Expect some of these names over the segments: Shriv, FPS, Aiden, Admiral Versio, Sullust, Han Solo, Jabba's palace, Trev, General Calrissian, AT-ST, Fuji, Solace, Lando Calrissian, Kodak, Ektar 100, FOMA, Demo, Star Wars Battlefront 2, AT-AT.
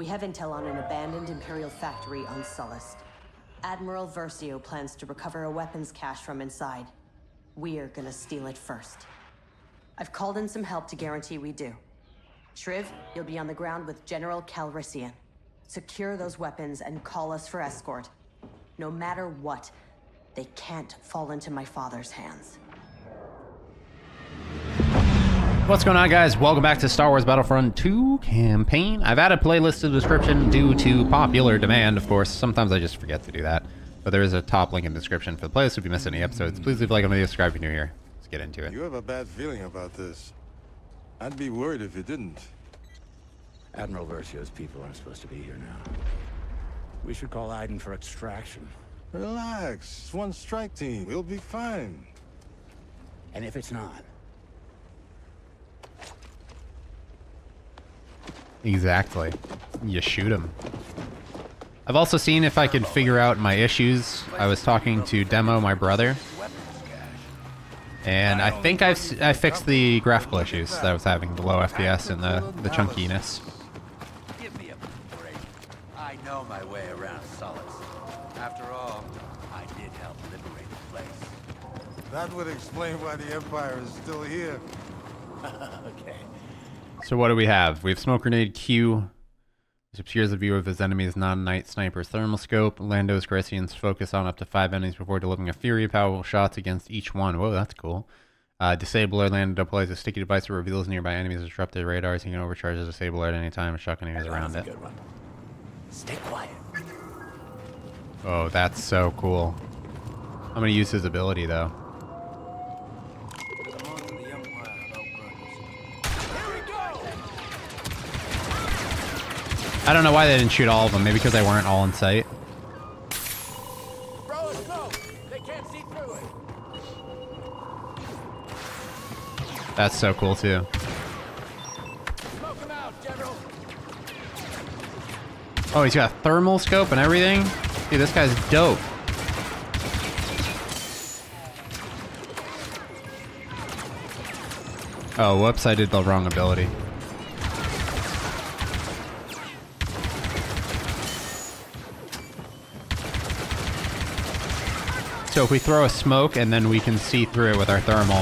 We have intel on an abandoned Imperial factory on Sullust. Admiral Versio plans to recover a weapons cache from inside. We're gonna steal it first. I've called in some help to guarantee we do. Shriv, you'll be on the ground with General Calrissian. Secure those weapons and call us for escort. No matter what, they can't fall into my father's hands. What's going on, guys? Welcome back to Star Wars Battlefront 2 campaign. I've added playlist to the description due to popular demand, of course. Sometimes I just forget to do that. But there is a top link in the description for the playlist. If you missed any episodes, please leave a like on the video, subscribe if you're new here. Let's get into it. You have a bad feeling about this. I'd be worried if you didn't. Admiral Versio's people aren't supposed to be here now. We should call Aiden for extraction. Relax. It's one strike team. We'll be fine. And if it's not? Exactly. You shoot him. I've also seen if I could figure out my issues. I was talking to Demo, my brother, and I think I fixed the graphical issues that I was having, the low FPS and the chunkiness. Give me a break. I know my way around Solace. After all, I did help liberate the place. That would explain why the Empire is still here. Okay. So what do we have? We have smoke grenade Q, which obscures the view of his enemies, non-night sniper's thermal scope. Lando's Calrissian's focus on up to 5 enemies before delivering a fury of powerful shots against each one. Whoa, that's cool. Disabler. Lando deploys a sticky device that reveals nearby enemies' disrupted radars. He can overcharge a disabler at any time and shotgun enemies around it. Stay quiet. Oh, that's so cool. I'm gonna use his ability though. I don't know why they didn't shoot all of them. Maybe because they weren't all in sight. Throw a smoke. They can't see through it. That's so cool too. Smoke him out, General. Oh, he's got a thermal scope and everything. Dude, this guy's dope. Oh, whoops! I did the wrong ability. So if we throw a smoke and then we can see through it with our thermal.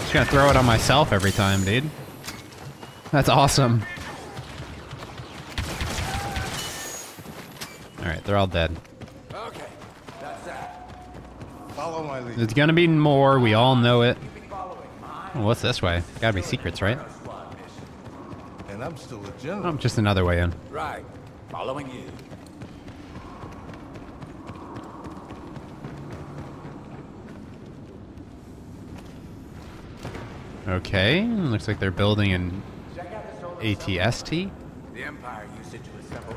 Just gonna throw it on myself every time, dude. That's awesome. Alright, they're all dead. Okay, that's that. Follow my lead. There's gonna be more, we all know it. Oh, what's this way? Gotta be secrets, right? I'm still a general. I'm just another way in. Right. Following you. Okay. Looks like they're building an AT-ST. The Empire used it to assemble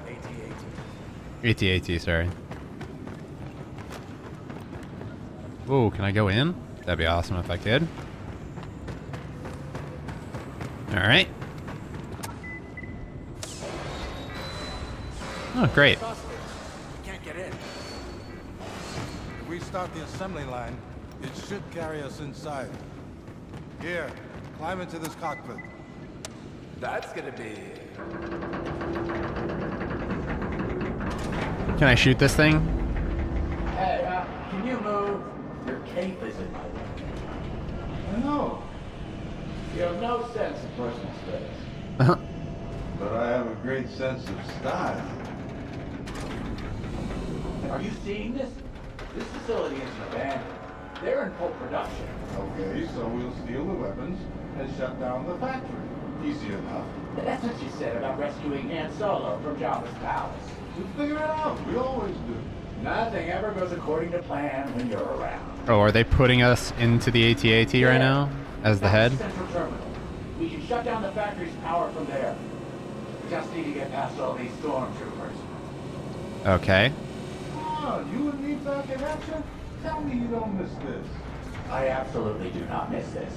AT-AT. AT-AT, sorry. Whoa, can I go in? That'd be awesome if I could. Alright. Oh, great. Can't get in. If we start the assembly line, it should carry us inside. Here, climb into this cockpit. That's gonna be... Can I shoot this thing? Hey, can you move? Your cape is in my way. No. You have no sense of personal space. Uh-huh. But I have a great sense of style. Are you seeing this? This facility is abandoned. They're in full production. Okay, so we'll steal the weapons and shut down the factory. Easy enough. That's what you said about rescuing Han Solo from Jabba's palace. We'll figure it out. We always do. Nothing ever goes according to plan when you're around. Oh, are they putting us into the AT-AT right now? As the head? Central terminal. We can shut down the factory's power from there. We just need to get past all these stormtroopers. Okay. You and me back in action? Tell me you don't miss this. I absolutely do not miss this.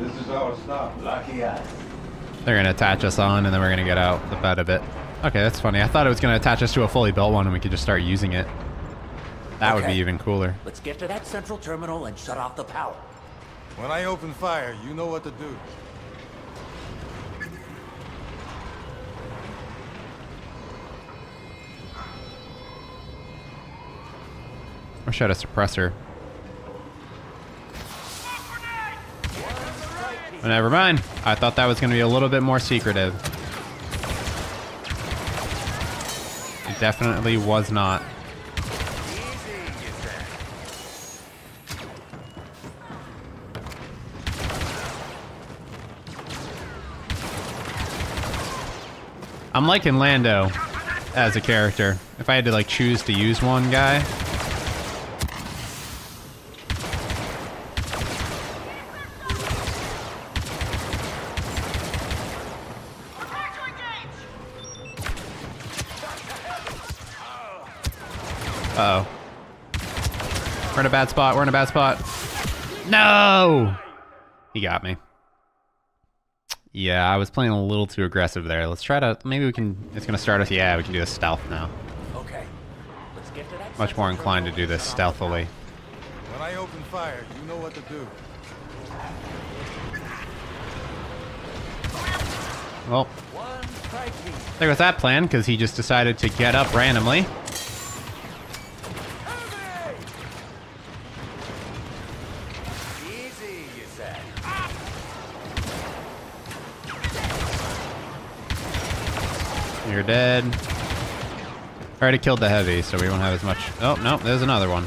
This is our stop. Lucky us. They're going to attach us on and then we're going to get out the bed a bit. Okay, that's funny. I thought it was going to attach us to a fully built one and we could just start using it. That would be even cooler. Let's get to that central terminal and shut off the power. When I open fire, you know what to do. Or shut a suppressor. Oh, never mind. I thought that was going to be a little bit more secretive. It definitely was not. I'm liking Lando as a character. If I had to like choose to use one guy. Uh-oh. We're in a bad spot. We're in a bad spot. No! He got me. Yeah, I was playing a little too aggressive there. Let's try to... Maybe we can... It's going to start us... Yeah, we can do a stealth now. Okay. Let's get to that. Much more inclined to do this stealthily. When I open fire, you know what to do. Well, there goes that plan, because he just decided to get up randomly. You're dead. I already killed the heavy, so we won't have as much. Oh, no, there's another one.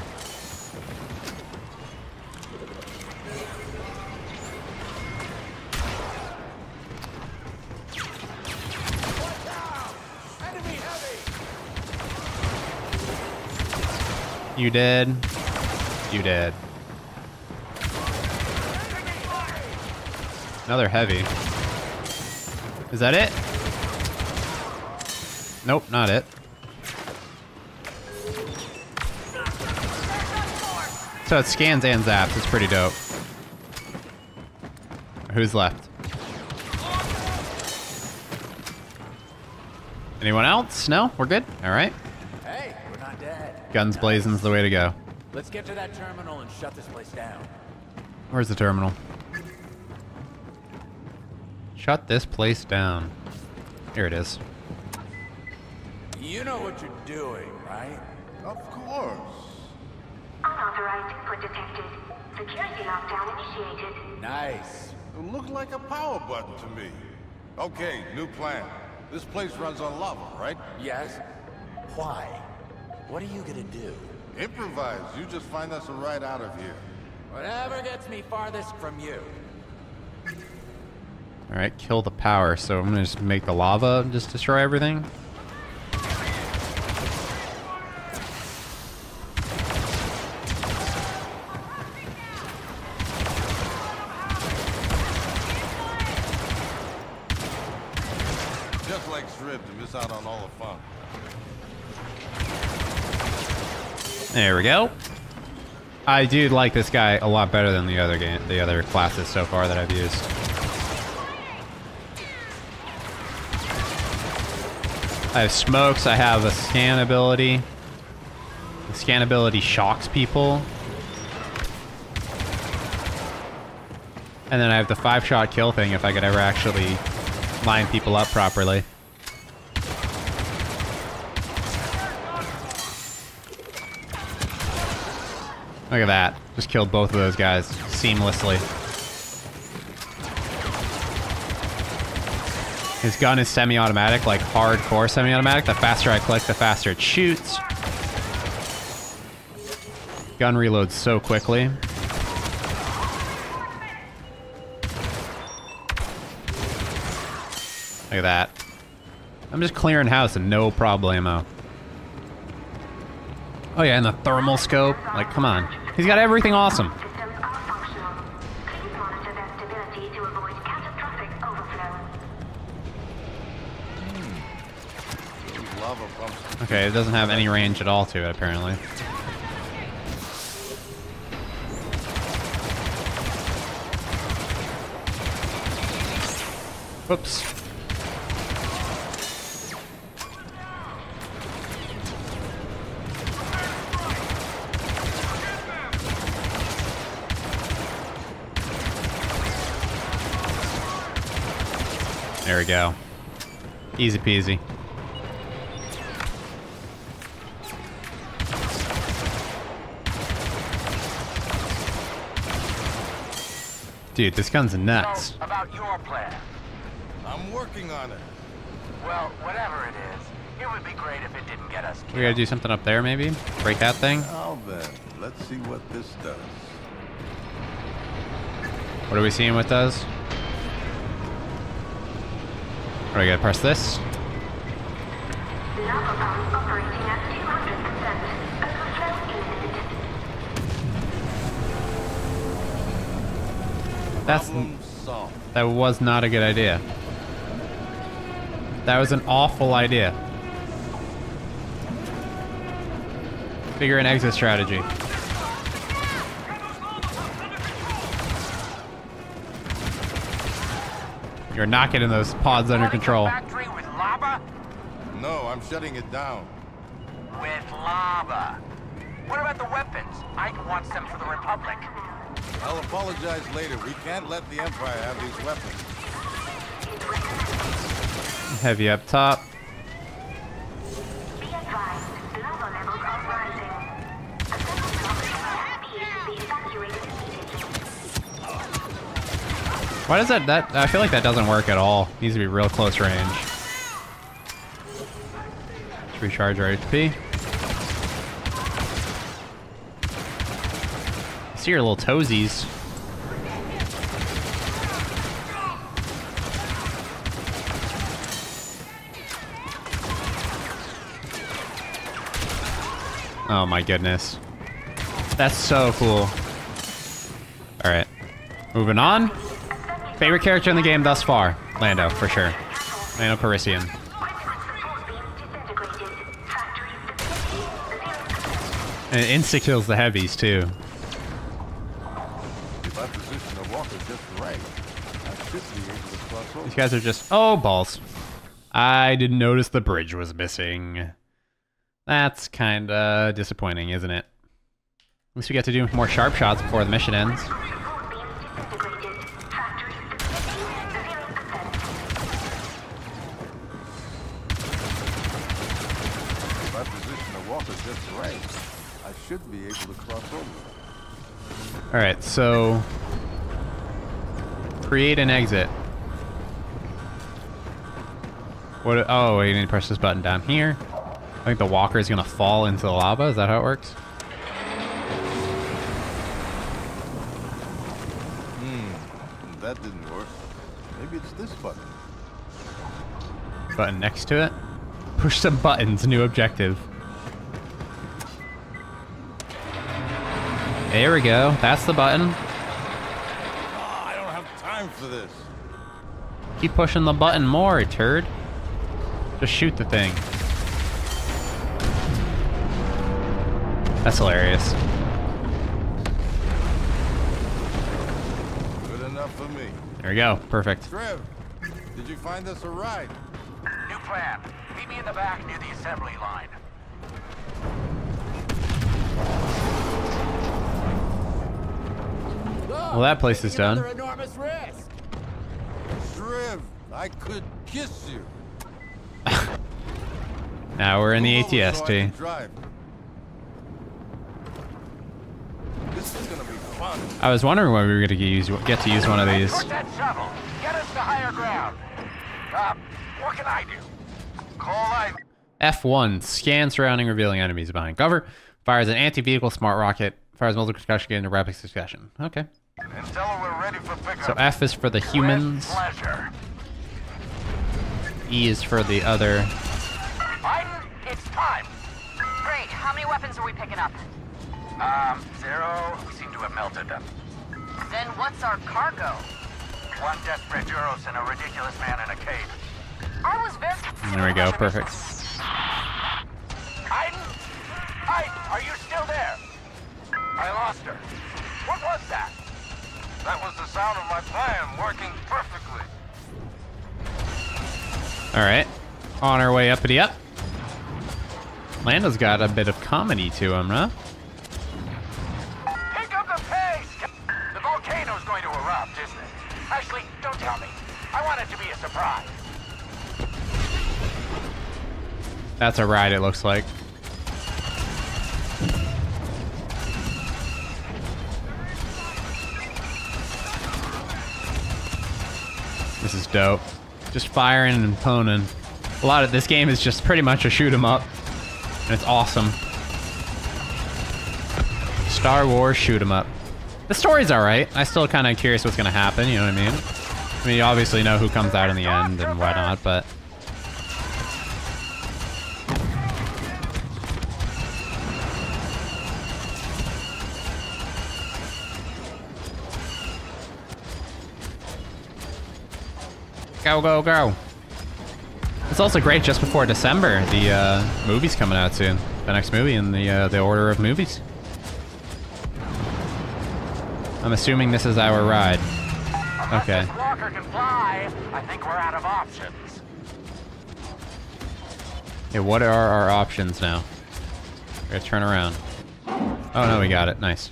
You dead. You dead. Another heavy. Is that it? Nope, not it. So it scans and zaps. It's pretty dope. Who's left? Anyone else? No? We're good? All right. Hey, we're not dead. Guns blazing's the way to go. Let's get to that terminal and shut this place down. Where's the terminal? Shut this place down. Here it is. You know what you're doing, right? Of course. Unauthorized input detected. Security lockdown initiated. Nice. It looked like a power button to me. Okay, new plan. This place runs on lava, right? Yes. Why? What are you gonna do? Improvise. You just find us a ride out of here. Whatever gets me farthest from you. All right, kill the power. So I'm gonna just make the lava just destroy everything. There we go. I do like this guy a lot better than the other game, the other classes so far that I've used. I have smokes. I have a scan ability. The scan ability shocks people. And then I have the 5-shot kill thing if I could ever actually line people up properly. Look at that. Just killed both of those guys seamlessly. His gun is semi-automatic, like hardcore semi-automatic. The faster I click, the faster it shoots. Gun reloads so quickly. Look at that. I'm just clearing house and no problemo. Oh yeah, and the thermal scope. Like, come on. He's got everything awesome. Okay, it doesn't have any range at all to it, apparently. Whoops. There we go. Easy peasy. Dude, this gun's nuts. So, about your plan. I'm working on it. Well, whatever it is, it would be great if it didn't get us killed. We gotta do something up there, maybe? Break that thing? Now then, let's see what this does. What are we seeing with those? Alright, I gotta press this. Lava pump operating at 200%. That was not a good idea. That was an awful idea. Figure an exit strategy. You're not getting those pods under control. Factory with lava? No, I'm shutting it down. With lava. What about the weapons? I'd want some for the Republic. I'll apologize later. We can't let the Empire have these weapons. Heavy up top. Be advised, lava levels are rising. A several companies will be evacuated. Why does that I feel like that doesn't work at all. Needs to be real close range. Let's recharge our HP. I see your little toesies. Oh my goodness. That's so cool. Alright. Moving on. Favorite character in the game thus far? Lando, for sure. Lando Calrissian. And it insta-kills the heavies, too. These guys are just... Oh, balls. I didn't notice the bridge was missing. That's kind of disappointing, isn't it? At least we get to do more sharp shots before the mission ends. Should be able to cross over. All right, so create an exit. What? Oh, you need to press this button down here. I think the walker is gonna fall into the lava. Is that how it works? Hmm, that didn't work. Maybe it's this button. Button next to it. Push some buttons. New objective. There we go. That's the button. Oh, I don't have time for this. Keep pushing the button more, turd. Just shoot the thing. That's hilarious. Good enough for me. There we go. Perfect. Trev, did you find us a ride? New plan. Meet me in the back near the assembly line. Well, that place is done. Enormous risk. Shriv, I could kiss you. Now we're in the AT-ST. This is gonna be fun. I was wondering why we were gonna get to use one of these. That shuttle. Get us to higher ground. What can I do? Call F1 scan surrounding, revealing enemies behind cover. Fires an anti-vehicle smart rocket. Fires multiple discussion gain into rapid succession. Okay. We're ready for pickup. So F is for the humans. E is for the other. Aiden, it's time. Great. How many weapons are we picking up? Zero. We seem to have melted them. Then what's our cargo? One desperate Juros and a ridiculous man in a cave. I was very. There we go. Perfect. Aiden, are you still there? I lost her. What was that? That was the sound of my plan working perfectly. Alright. On our way uppity up. Lando's got a bit of comedy to him, huh? Pick up the pace! The volcano's going to erupt, isn't it? Actually, don't tell me. I want it to be a surprise. That's a ride, it looks like. This is dope. Just firing and poning. A lot of this game is just pretty much a shoot 'em up, and it's awesome. Star Wars shoot 'em up. The story's alright. I'm still kind of curious what's gonna happen. You know what I mean? I mean, you obviously know who comes out in the end and whatnot, but. Go, go, go. It's also great just before December. The movie's coming out soon. The next movie in the order of movies. I'm assuming this is our ride. Okay. This blocker can fly, I think we're out of options. Okay, what are our options now? We're gonna turn around. Oh no, we got it. Nice.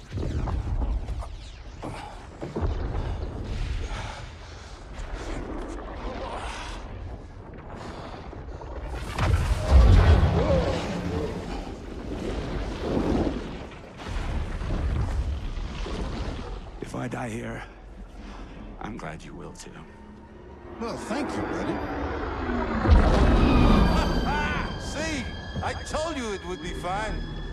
I die here. I'm glad you will too. Well, thank you, buddy. See, I told you it would be fine.